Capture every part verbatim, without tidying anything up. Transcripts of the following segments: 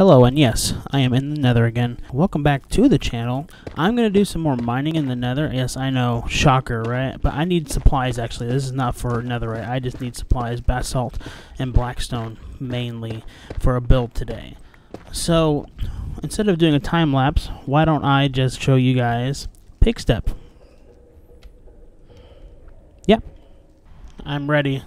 Hello, and yes, I am in the Nether again. Welcome back to the channel. I'm gonna do some more mining in the Nether. Yes, I know, shocker, right? But I need supplies, actually. This is not for Netherite. I just need supplies, basalt and blackstone mainly for a build today. So instead of doing a time lapse, why don't I just show you guys Pigstep? Yep, I'm ready.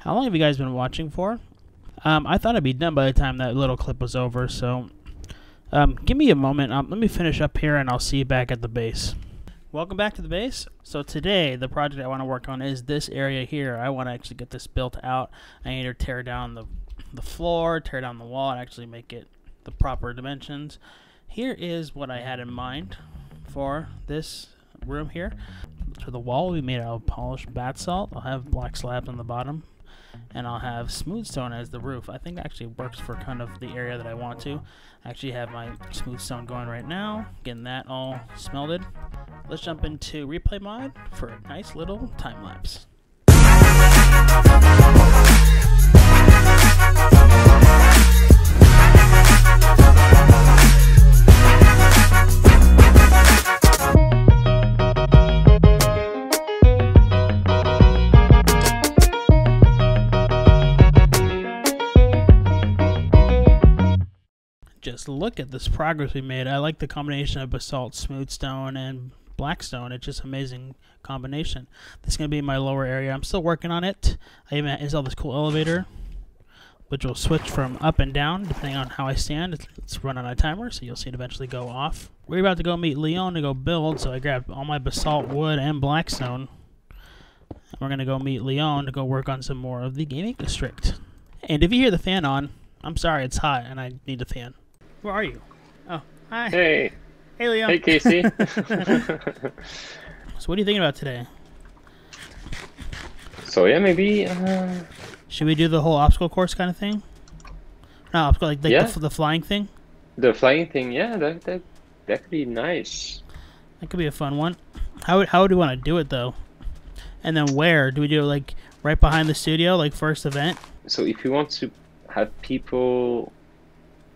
How long have you guys been watching for? Um, I thought I'd be done by the time that little clip was over, so um, give me a moment. Um, let me finish up here, and I'll see you back at the base. Welcome back to the base. So today, the project I want to work on is this area here. I want to actually get this built out. I need to tear down the, the floor, tear down the wall, and actually make it the proper dimensions. Here is what I had in mind for this room here. So the wall will be made out of polished basalt. I'll have black slabs on the bottom, and I'll have smooth stone as the roof. I think that actually works for kind of the area that I want to. I actually have my smooth stone going right now, getting that all smelted. Let's jump into replay mod for a nice little time lapse. Just look at this progress we made. I like the combination of basalt, smooth stone, and black stone. It's just amazing combination. This is going to be my lower area. I'm still working on it. I even installed this cool elevator, which will switch from up and down depending on how I stand. It's, it's run on a timer, so you'll see it eventually go off. We're about to go meet Leon to go build, so I grabbed all my basalt, wood, and black stone. And we're going to go meet Leon to go work on some more of the gaming district. And if you hear the fan on, I'm sorry, it's hot, and I need a fan. Where are you? Oh, hi. Hey. Hey, Liam. Hey, Casey. So what are you thinking about today? So, yeah, maybe... Uh... Should we do the whole obstacle course kind of thing? No, obstacle, like, like yeah. the, the flying thing? The flying thing, yeah, that that that could be nice. That could be a fun one. How how would we want to do it though? And then where do we do it? Like right behind the studio, like first event. So if you want to have people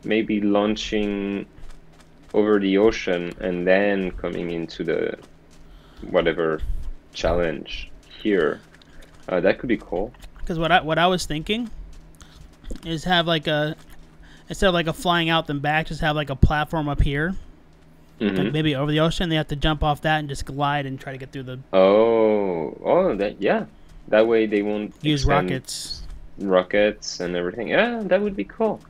maybe launching over the ocean and then coming into the whatever challenge here, uh, that could be cool. Because what I what I was thinking is have like a instead of like a flying out then back, just have like a platform up here. Mm-hmm. Maybe over the ocean, they have to jump off that and just glide and try to get through the. Oh, oh, that yeah. That way they won't use rockets, rockets and everything. Yeah, that would be cool.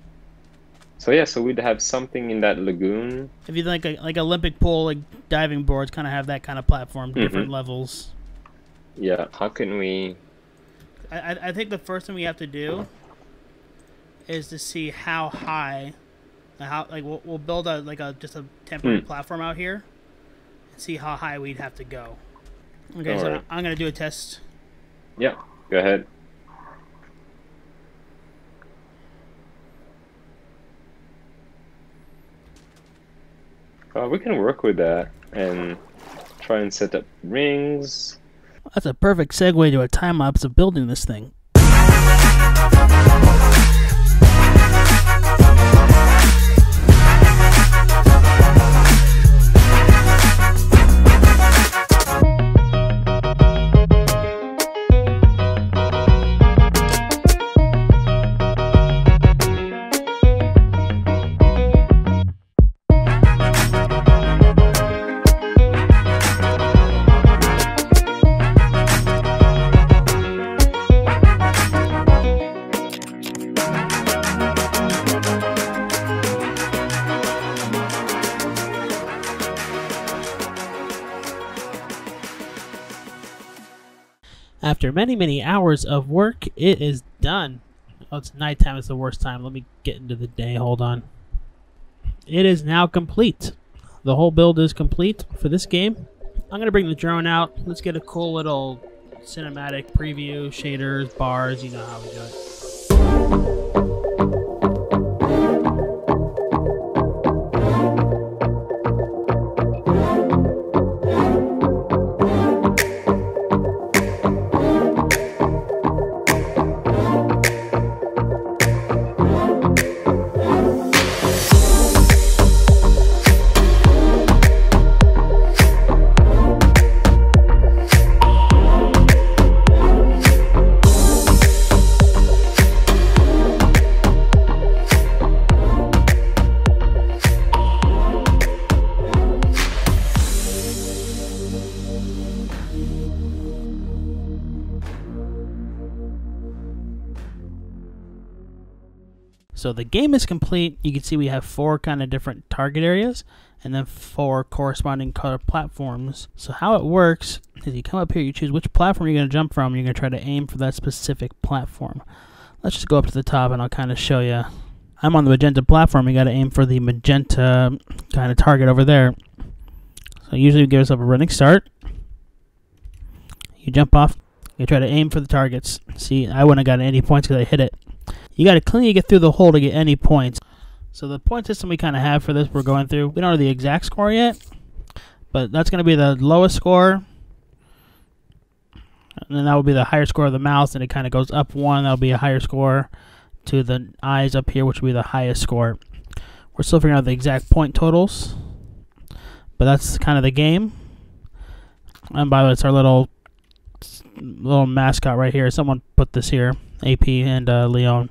So yeah, so we'd have something in that lagoon. If you like a, like Olympic pool, like diving boards, kind of have that kind of platform, mm-hmm. different levels. Yeah, how can we? I I think the first thing we have to do is to see how high. How, like we'll, we'll build a like a just a temporary mm. platform out here and see how high we'd have to go. Okay, all so right. I'm gonna do a test. Yeah, go ahead. Uh, we can work with that and try and set up rings. That's a perfect segue to a time lapse of building this thing. After many, many hours of work, it is done. Oh, it's nighttime. It's the worst time. Let me get into the day. Hold on. It is now complete. The whole build is complete for this game. I'm going to bring the drone out. Let's get a cool little cinematic preview, shaders, bars, you know how we do it. So the game is complete. You can see we have four kind of different target areas and then four corresponding color platforms. So how it works is you come up here, you choose which platform you're going to jump from. You're going to try to aim for that specific platform. Let's just go up to the top and I'll kind of show you. I'm on the magenta platform. You got to aim for the magenta kind of target over there. So usually we give yourself a running start. You jump off. You try to aim for the targets. See, I wouldn't have gotten any points because I hit it. You got to cleanly get through the hole to get any points. So the point system we kind of have for this we're going through, we don't know the exact score yet, but that's going to be the lowest score. And then that will be the higher score of the mouse, and it kind of goes up one. That'll be a higher score to the eyes up here, which will be the highest score. We're still figuring out the exact point totals, but that's kind of the game. And by the way, it's our little, little mascot right here. Someone put this here. A P and uh, Leon.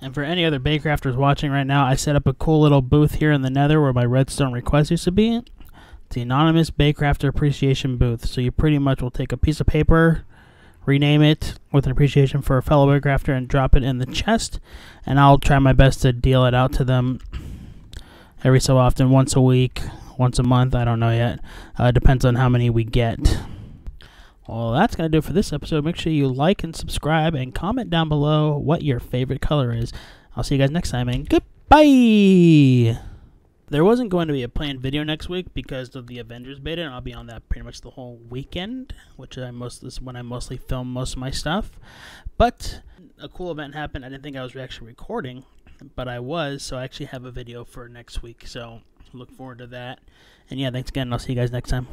And for any other Baycrafters watching right now, I set up a cool little booth here in the Nether where my redstone request used to be. It's the anonymous Baycrafter appreciation booth. So you pretty much will take a piece of paper, rename it with an appreciation for a fellow Baycrafter, and drop it in the chest. And I'll try my best to deal it out to them every so often, once a week, once a month. I don't know yet. Uh, depends on how many we get. Well, that's going to do it for this episode. Make sure you like and subscribe and comment down below what your favorite color is. I'll see you guys next time, and goodbye! There wasn't going to be a planned video next week because of the Avengers beta, and I'll be on that pretty much the whole weekend, which I most, this is when I mostly film most of my stuff. But a cool event happened. I didn't think I was actually recording. but I was, so I actually have a video for next week, so look forward to that. And yeah, thanks again, and I'll see you guys next time.